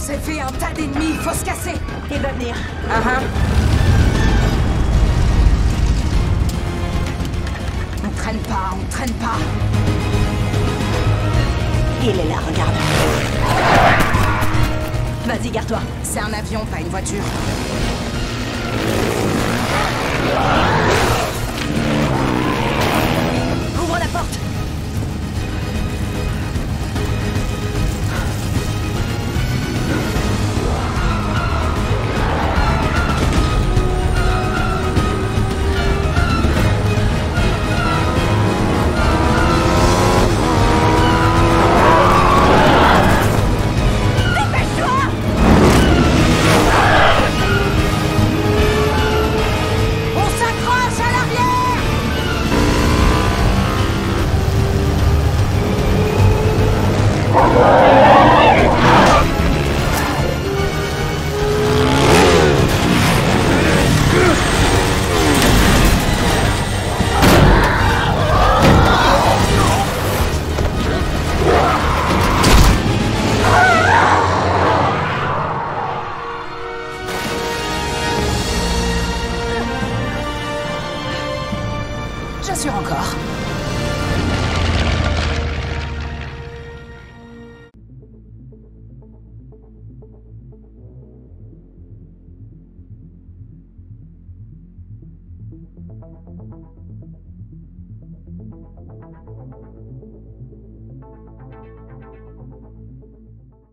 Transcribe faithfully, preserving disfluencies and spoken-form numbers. s'est fait un tas d'ennemis, il faut se casser. Il va venir. Ah uh ah. -huh. On traîne pas, on traîne pas. Il est là, regarde. Vas-y, garde-toi. C'est un avion, pas une voiture. Ouvre la porte.